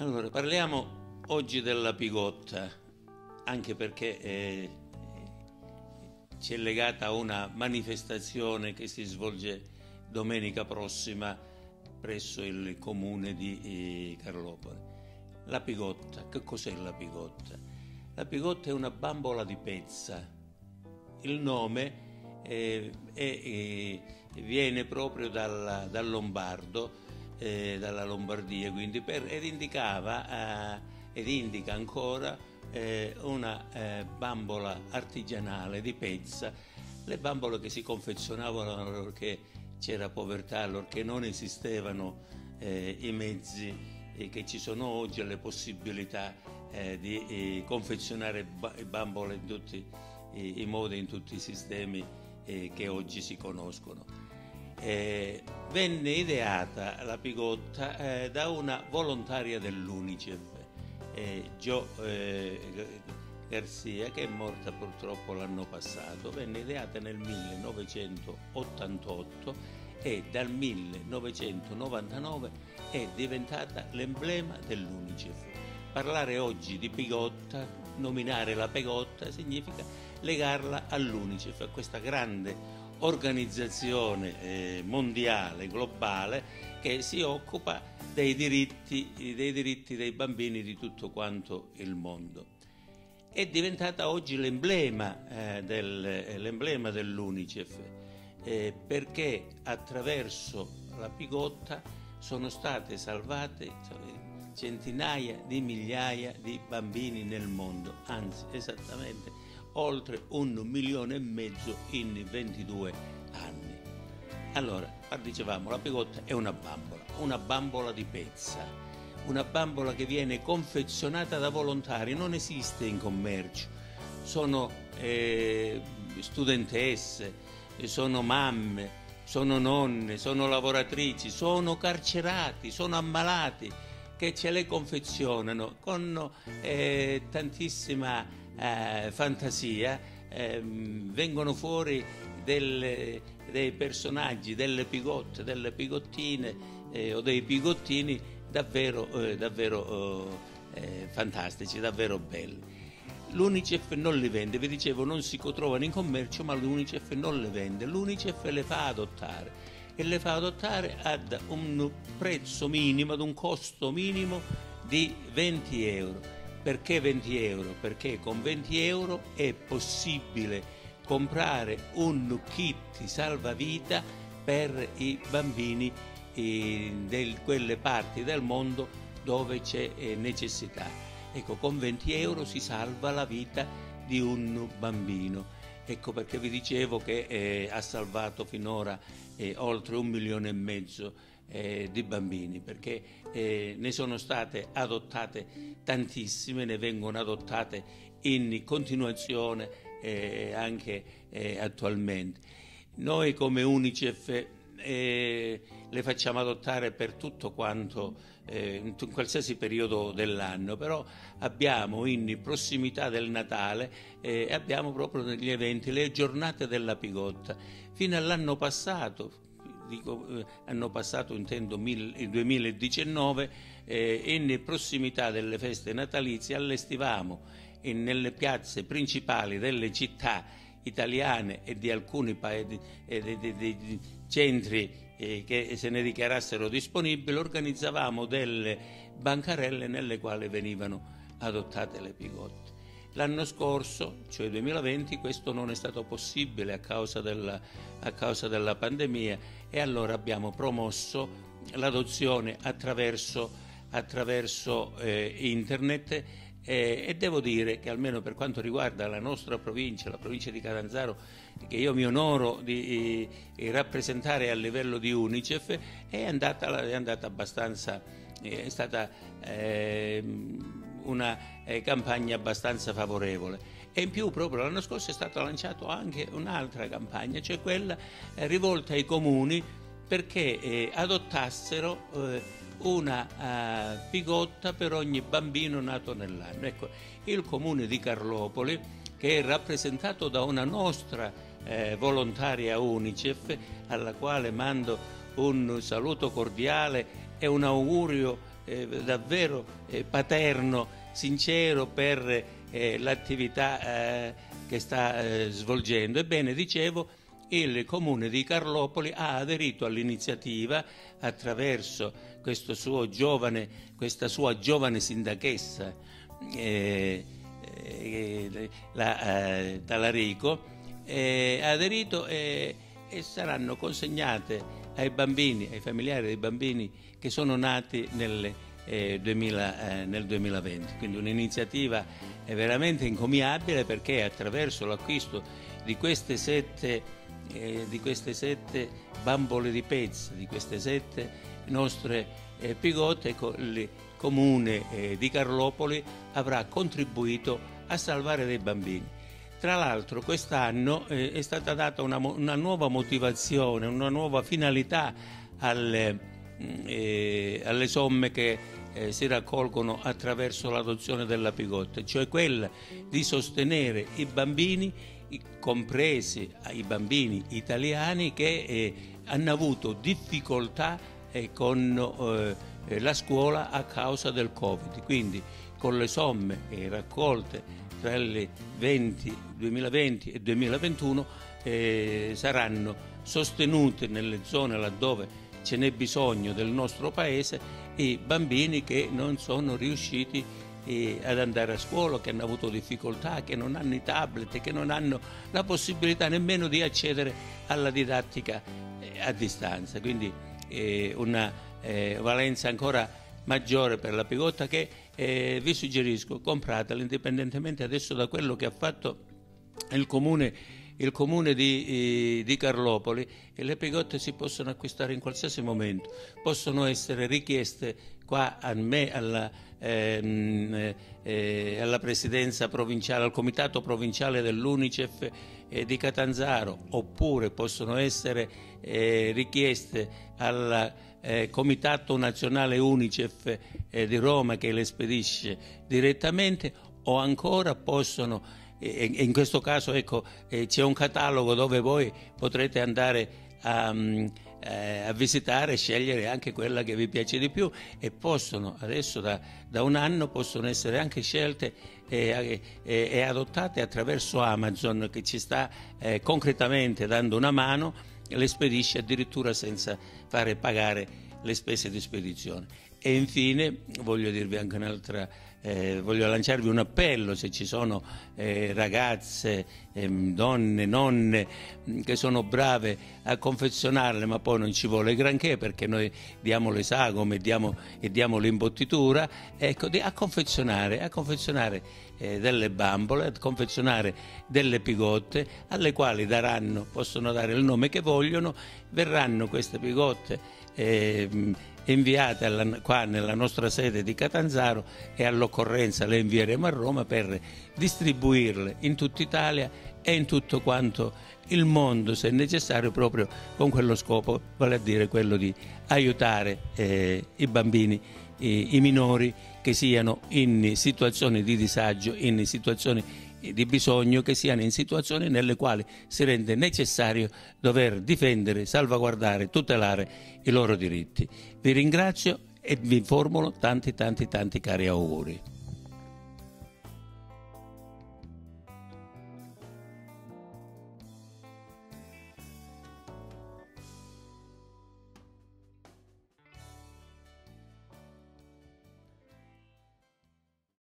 Allora, parliamo oggi della pigotta, anche perché ci è legata a una manifestazione che si svolge domenica prossima presso il comune di Carlopoli. La pigotta, che cos'è la pigotta? La pigotta è una bambola di pezza. Il nome viene proprio dal lombardo, dalla Lombardia, quindi indica ancora una bambola artigianale di pezza, le bambole che si confezionavano allorché c'era povertà, allorché non esistevano i mezzi che ci sono oggi, le possibilità di confezionare bambole in tutti i modi, in tutti i sistemi che oggi si conoscono. Venne ideata la pigotta da una volontaria dell'Unicef, Jo Garcia, che è morta purtroppo l'anno passato. Venne ideata nel 1988 e dal 1999 è diventata l'emblema dell'Unicef. Parlare oggi di pigotta, nominare la pigotta, significa legarla all'Unicef, a questa grande organizzazione mondiale, globale, che si occupa dei diritti dei bambini di tutto quanto il mondo. È diventata oggi l'emblema dell'Unicef perché attraverso la pigotta sono state salvate centinaia di migliaia di bambini nel mondo, anzi esattamente oltre 1,5 milioni in 22 anni. Allora, dicevamo, la pigotta è una bambola di pezza, una bambola che viene confezionata da volontari, non esiste in commercio, sono studentesse, sono mamme, sono nonne, sono lavoratrici, sono carcerati, sono ammalati, che ce le confezionano con tantissima fantasia. Vengono fuori dei personaggi, delle pigotte, delle pigottine o dei pigottini davvero fantastici, davvero belli. L'Unicef non li vende, vi dicevo, non si trovano in commercio, ma l'Unicef non le vende, l'Unicef le fa adottare e le fa adottare ad un prezzo minimo, ad un costo minimo di 20 euro. Perché 20 euro? Perché con 20 euro è possibile comprare un kit salvavita per i bambini di quelle parti del mondo dove c'è necessità. Ecco, con 20 euro si salva la vita di un bambino. Ecco perché vi dicevo che ha salvato finora oltre 1,5 milioni di bambini, perché ne sono state adottate tantissime, ne vengono adottate in continuazione anche attualmente. Noi come Unicef le facciamo adottare per tutto quanto, in qualsiasi periodo dell'anno, però abbiamo in prossimità del Natale, abbiamo proprio negli eventi le giornate della pigotta. Fino all'anno passato, intendo 2019, in prossimità delle feste natalizie allestivamo nelle piazze principali delle città italiane e di alcuni centri che se ne dichiarassero disponibili, organizzavamo delle bancarelle nelle quali venivano adottate le pigotte. L'anno scorso, cioè 2020, questo non è stato possibile a causa della pandemia, e allora abbiamo promosso l'adozione attraverso internet e devo dire che almeno per quanto riguarda la nostra provincia, la provincia di Catanzaro, che io mi onoro di rappresentare a livello di Unicef, è andata abbastanza, è stata una campagna abbastanza favorevole. E in più proprio l'anno scorso è stata lanciata anche un'altra campagna, cioè quella rivolta ai comuni perché adottassero una pigotta per ogni bambino nato nell'anno. Ecco, il comune di Carlopoli, che è rappresentato da una nostra volontaria Unicef, alla quale mando un saluto cordiale e un augurio davvero paterno, sincero per l'attività che sta svolgendo. Ebbene, dicevo, il comune di Carlopoli ha aderito all'iniziativa attraverso questo suo giovane, questa sua giovane sindachessa Talarico, ha aderito e saranno consegnate ai bambini, ai familiari dei bambini che sono nati nel 2020. Quindi un'iniziativa veramente encomiabile, perché attraverso l'acquisto di queste sette bambole di pezzi, di queste sette nostre pigotte, il comune di Carlopoli avrà contribuito a salvare dei bambini. Tra l'altro, quest'anno è stata data una nuova motivazione, una nuova finalità alle somme che si raccolgono attraverso l'adozione della pigotta, cioè quella di sostenere i bambini, compresi i bambini italiani che hanno avuto difficoltà con la scuola a causa del Covid. Quindi con le somme raccolte tra il 2020 e il 2021 saranno sostenute nelle zone laddove ce n'è bisogno del nostro paese i bambini che non sono riusciti ad andare a scuola, che hanno avuto difficoltà, che non hanno i tablet, che non hanno la possibilità nemmeno di accedere alla didattica a distanza. Quindi una valenza ancora maggiore per la pigotta, che vi suggerisco, compratela, indipendentemente adesso da quello che ha fatto il comune di Carlopoli. E le pigotte si possono acquistare in qualsiasi momento, possono essere richieste qua a me, alla presidenza provinciale, al comitato provinciale dell'Unicef di Catanzaro, oppure possono essere richieste al comitato nazionale Unicef di Roma, che le spedisce direttamente, o ancora possono, in questo caso ecco, c'è un catalogo dove voi potrete andare a visitare e scegliere anche quella che vi piace di più, e possono adesso da un anno possono essere anche scelte e adottate attraverso Amazon, che ci sta concretamente dando una mano, le spedisce addirittura senza fare pagare le spese di spedizione. E infine voglio dirvi anche un'altra, voglio lanciarvi un appello: se ci sono ragazze, donne, nonne che sono brave a confezionarle, ma poi non ci vuole granché perché noi diamo le sagome, diamo l'imbottitura, ecco, a confezionare delle bambole, a confezionare delle pigotte, alle quali possono dare il nome che vogliono. Verranno queste pigotte inviate qua nella nostra sede di Catanzaro, e all'occorrenza le invieremo a Roma per distribuirle in tutta Italia e in tutto quanto il mondo, se necessario, proprio con quello scopo, vale a dire quello di aiutare i bambini, i minori che siano in situazioni di disagio, in situazioni di bisogno, che siano in situazioni nelle quali si rende necessario dover difendere, salvaguardare, tutelare i loro diritti. Vi ringrazio e vi formulo tanti, tanti, tanti cari auguri.